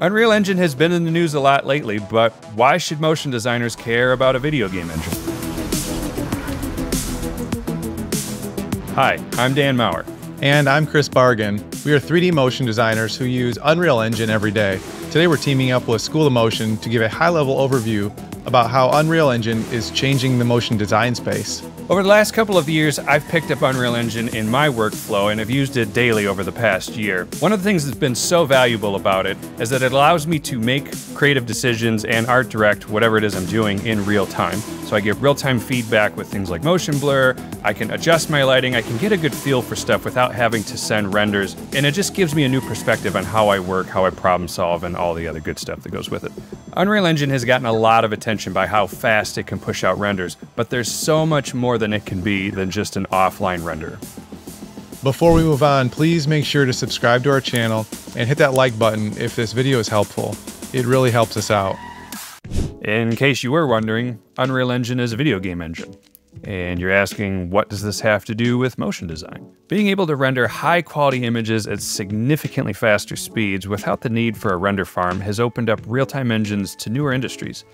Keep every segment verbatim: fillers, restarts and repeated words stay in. Unreal Engine has been in the news a lot lately, but why should motion designers care about a video game engine? Hi, I'm Dan Maurer. And I'm Kris Bargen. We are three D motion designers who use Unreal Engine every day. Today we're teaming up with School of Motion to give a high-level overview about how Unreal Engine is changing the motion design space. Over the last couple of years, I've picked up Unreal Engine in my workflow and have used it daily over the past year. One of the things that's been so valuable about it is that it allows me to make creative decisions and art direct whatever it is I'm doing in real time. So I get real-time feedback with things like motion blur, I can adjust my lighting, I can get a good feel for stuff without having to send renders, and it just gives me a new perspective on how I work, how I problem solve, and all the other good stuff that goes with it. Unreal Engine has gotten a lot of attention by how fast it can push out renders, but there's so much more than it can be than just an offline render. Before we move on, please make sure to subscribe to our channel and hit that like button if this video is helpful. It really helps us out. In case you were wondering, Unreal Engine is a video game engine. And you're asking, what does this have to do with motion design? Being able to render high-quality images at significantly faster speeds without the need for a render farm has opened up real-time engines to newer industries.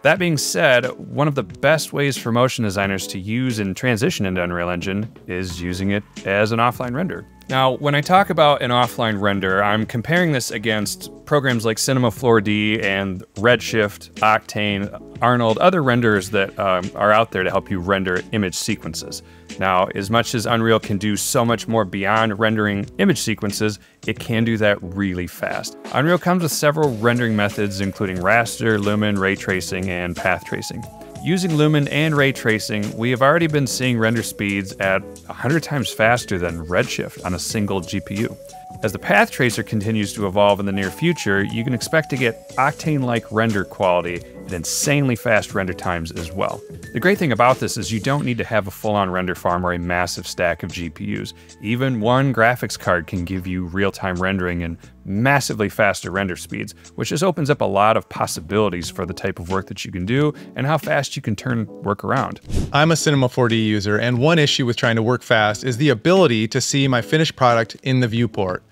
That being said, one of the best ways for motion designers to use and transition into Unreal Engine is using it as an offline render. Now, when I talk about an offline render, I'm comparing this against programs like Cinema four D and Redshift, Octane, Arnold, other renderers that um, are out there to help you render image sequences. Now, as much as Unreal can do so much more beyond rendering image sequences, it can do that really fast. Unreal comes with several rendering methods, including raster, Lumen, ray tracing, and path tracing. Using Lumen and ray tracing, we have already been seeing render speeds at one hundred times faster than Redshift on a single G P U. As the path tracer continues to evolve in the near future, you can expect to get Octane-like render quality and insanely fast render times as well. The great thing about this is you don't need to have a full-on render farm or a massive stack of G P Us. Even one graphics card can give you real-time rendering and massively faster render speeds, which just opens up a lot of possibilities for the type of work that you can do and how fast you can turn work around. I'm a Cinema four D user, and one issue with trying to work fast is the ability to see my finished product in the viewport.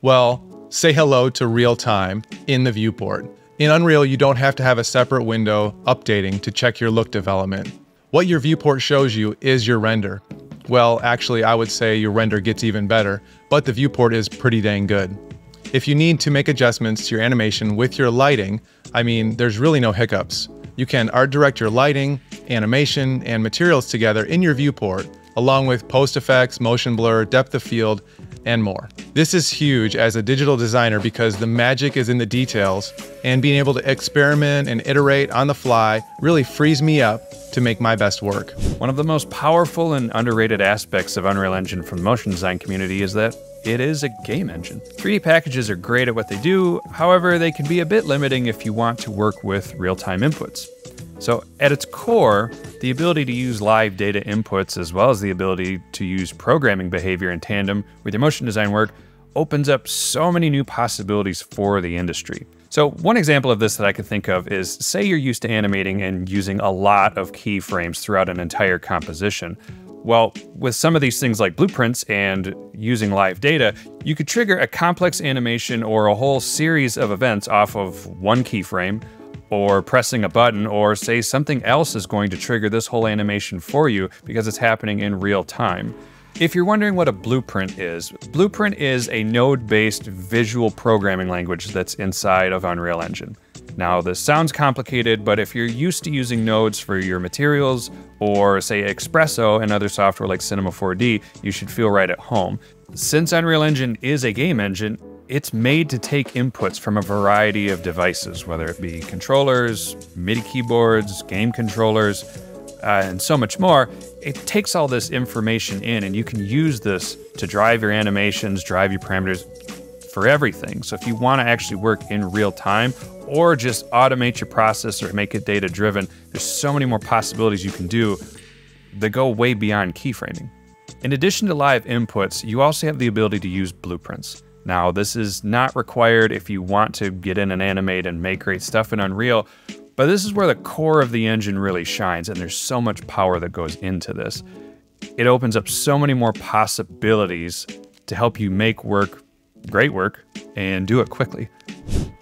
Well, say hello to real time in the viewport. In Unreal, you don't have to have a separate window updating to check your look development. What your viewport shows you is your render. Well, actually, I would say your render gets even better, but the viewport is pretty dang good. If you need to make adjustments to your animation with your lighting, I mean, there's really no hiccups. You can art direct your lighting, animation, and materials together in your viewport, along with post effects, motion blur, depth of field, and more. This is huge as a digital designer because the magic is in the details, and being able to experiment and iterate on the fly really frees me up to make my best work. One of the most powerful and underrated aspects of Unreal Engine from the motion design community is that it is a game engine. three D packages are great at what they do, however, they can be a bit limiting if you want to work with real-time inputs. So at its core, the ability to use live data inputs as well as the ability to use programming behavior in tandem with your motion design work opens up so many new possibilities for the industry. So one example of this that I can think of is, say you're used to animating and using a lot of keyframes throughout an entire composition. Well, with some of these things like blueprints and using live data, you could trigger a complex animation or a whole series of events off of one keyframe, or pressing a button, or say something else is going to trigger this whole animation for you because it's happening in real time. If you're wondering what a blueprint is, Blueprint is a node-based visual programming language that's inside of Unreal Engine. Now, this sounds complicated, but if you're used to using nodes for your materials, or say Expresso and other software like Cinema four D, you should feel right at home. Since Unreal Engine is a game engine, it's made to take inputs from a variety of devices, whether it be controllers, MIDI keyboards, game controllers, uh, and so much more. It takes all this information in, and you can use this to drive your animations, drive your parameters for everything. So if you want to actually work in real time or just automate your process or make it data-driven, there's so many more possibilities you can do that go way beyond keyframing. In addition to live inputs, you also have the ability to use blueprints. Now, this is not required if you want to get in and animate and make great stuff in Unreal, but this is where the core of the engine really shines, and there's so much power that goes into this. It opens up so many more possibilities to help you make work, great work, and do it quickly.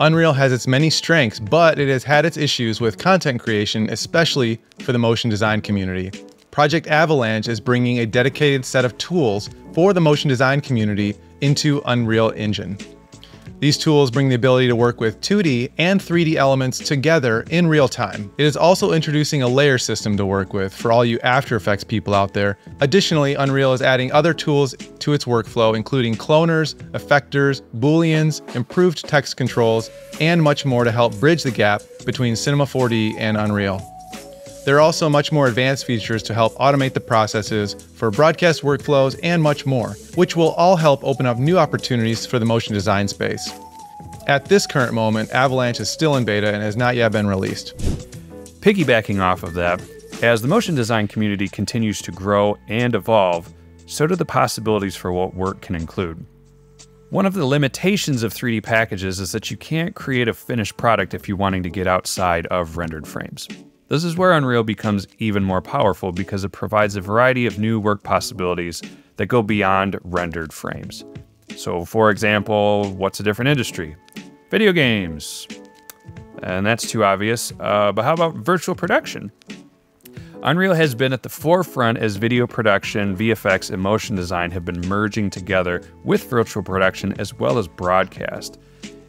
Unreal has its many strengths, but it has had its issues with content creation, especially for the motion design community. Project Avalanche is bringing a dedicated set of tools for the motion design community into Unreal Engine. These tools bring the ability to work with two D and three D elements together in real time. It is also introducing a layer system to work with for all you After Effects people out there. Additionally, Unreal is adding other tools to its workflow, including cloners, effectors, booleans, improved text controls, and much more to help bridge the gap between Cinema four D and Unreal. There are also much more advanced features to help automate the processes for broadcast workflows and much more, which will all help open up new opportunities for the motion design space. At this current moment, Avalanche is still in beta and has not yet been released. Piggybacking off of that, as the motion design community continues to grow and evolve, so do the possibilities for what work can include. One of the limitations of three D packages is that you can't create a finished product if you're wanting to get outside of rendered frames. This is where Unreal becomes even more powerful because it provides a variety of new work possibilities that go beyond rendered frames. So for example, what's a different industry? Video games. And that's too obvious, uh, but how about virtual production? Unreal has been at the forefront as video production, V F X, and motion design have been merging together with virtual production as well as broadcast.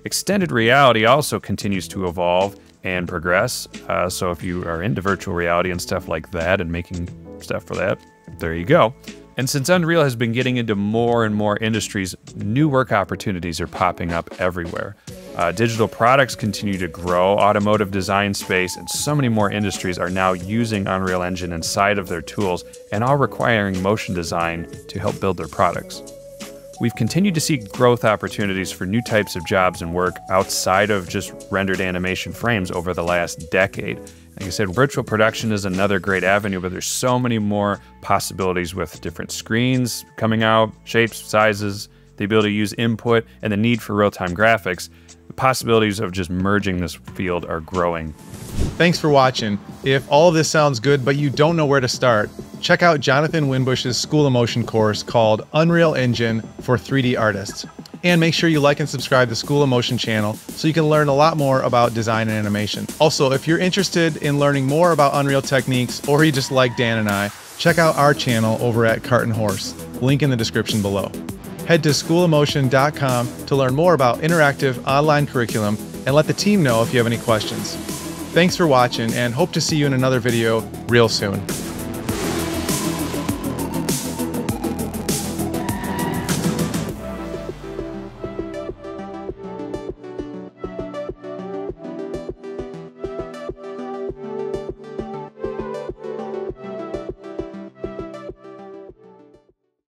Extended reality also continues to evolve and progress. Uh, so if you are into virtual reality and stuff like that and making stuff for that, there you go. And since Unreal has been getting into more and more industries, new work opportunities are popping up everywhere. Uh, digital products continue to grow, automotive design space, and so many more industries are now using Unreal Engine inside of their tools and all requiring motion design to help build their products. We've continued to see growth opportunities for new types of jobs and work outside of just rendered animation frames over the last decade. Like I said, virtual production is another great avenue, but there's so many more possibilities with different screens coming out, shapes, sizes, the ability to use input, and the need for real-time graphics. The possibilities of just merging this field are growing. Thanks for watching. If all of this sounds good, but you don't know where to start, check out Jonathan Winbush's School of Motion course called Unreal Engine for three D Artists. And make sure you like and subscribe to School of Motion channel so you can learn a lot more about design and animation. Also, if you're interested in learning more about Unreal techniques or you just like Dan and I, check out our channel over at Cart and Horse, link in the description below. Head to school of motion dot com to learn more about interactive online curriculum and let the team know if you have any questions. Thanks for watching and hope to see you in another video real soon.